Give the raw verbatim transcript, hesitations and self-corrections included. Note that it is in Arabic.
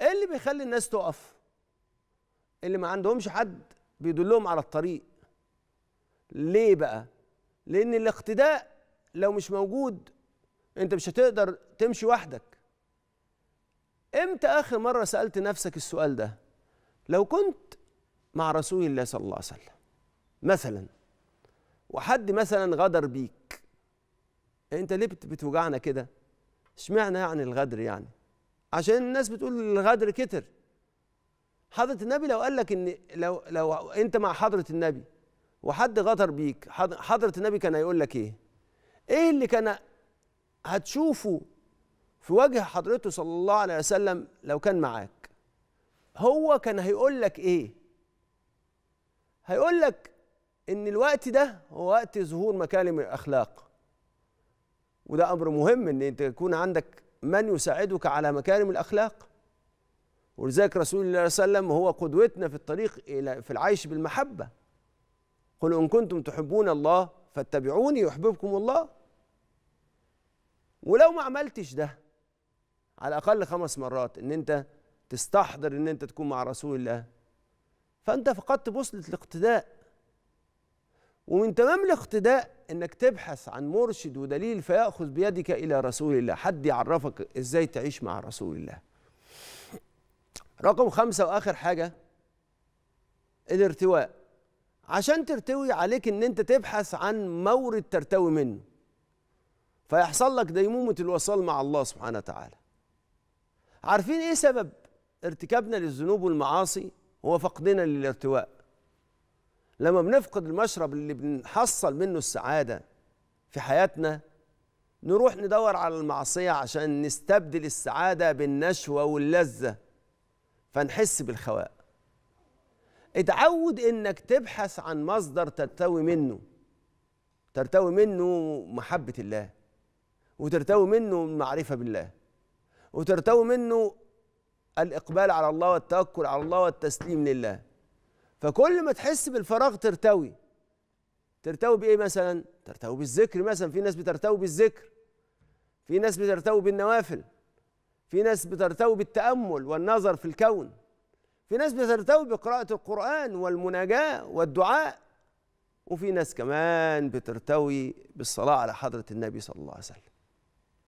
ايه اللي بيخلي الناس تقف؟ اللي ما عندهمش حد بيدلهم على الطريق. ليه بقى؟ لأن الاقتداء لو مش موجود أنت مش هتقدر تمشي وحدك. إمتى آخر مرة سألت نفسك السؤال ده؟ لو كنت مع رسول الله صلى الله عليه وسلم مثلا، وحد مثلا غدر بيك، أنت ليه بتوجعنا كده؟ اشمعنى يعني الغدر يعني؟ عشان الناس بتقول الغدر كتر. حضرة النبي لو قال لك إن لو لو أنت مع حضرة النبي وحد غدر بيك، حضرة النبي كان هيقول لك ايه؟ ايه اللي كان هتشوفه في وجه حضرته صلى الله عليه وسلم لو كان معاك؟ هو كان هيقول لك ايه؟ هيقول لك ان الوقت ده هو وقت ظهور مكارم الاخلاق، وده امر مهم ان انت يكون عندك من يساعدك على مكارم الاخلاق. ولذلك رسول الله صلى الله عليه وسلم هو قدوتنا في الطريق الى في العيش بالمحبه. قل إن كنتم تحبون الله فاتبعوني يحببكم الله. ولو ما عملتش ده على الأقل خمس مرات إن أنت تستحضر إن أنت تكون مع رسول الله، فأنت فقدت بوصلة الاقتداء. ومن تمام الاقتداء إنك تبحث عن مرشد ودليل فيأخذ بيدك إلى رسول الله، حد يعرفك إزاي تعيش مع رسول الله. رقم خمسة وآخر حاجة الارتواء. عشان ترتوي عليك ان انت تبحث عن مورد ترتوي منه، فيحصل لك ديمومة الوصال مع الله سبحانه وتعالى. عارفين ايه سبب ارتكابنا للذنوب والمعاصي؟ هو فقدنا للارتواء. لما بنفقد المشرب اللي بنحصل منه السعادة في حياتنا، نروح ندور على المعصية عشان نستبدل السعادة بالنشوة واللذة، فنحس بالخواء. اتعود انك تبحث عن مصدر ترتوي منه، ترتوي منه محبة الله، وترتوي منه المعرفة بالله، وترتوي منه الإقبال على الله والتوكل على الله والتسليم لله. فكل ما تحس بالفراغ ترتوي. ترتوي بإيه مثلا؟ ترتوي بالذكر مثلا، في ناس بترتوي بالذكر، في ناس بترتوي بالنوافل، في ناس بترتوي بالتأمل والنظر في الكون، في ناس بترتوي بقراءة القرآن والمناجاة والدعاء، وفي ناس كمان بترتوي بالصلاة على حضرة النبي صلى الله عليه وسلم.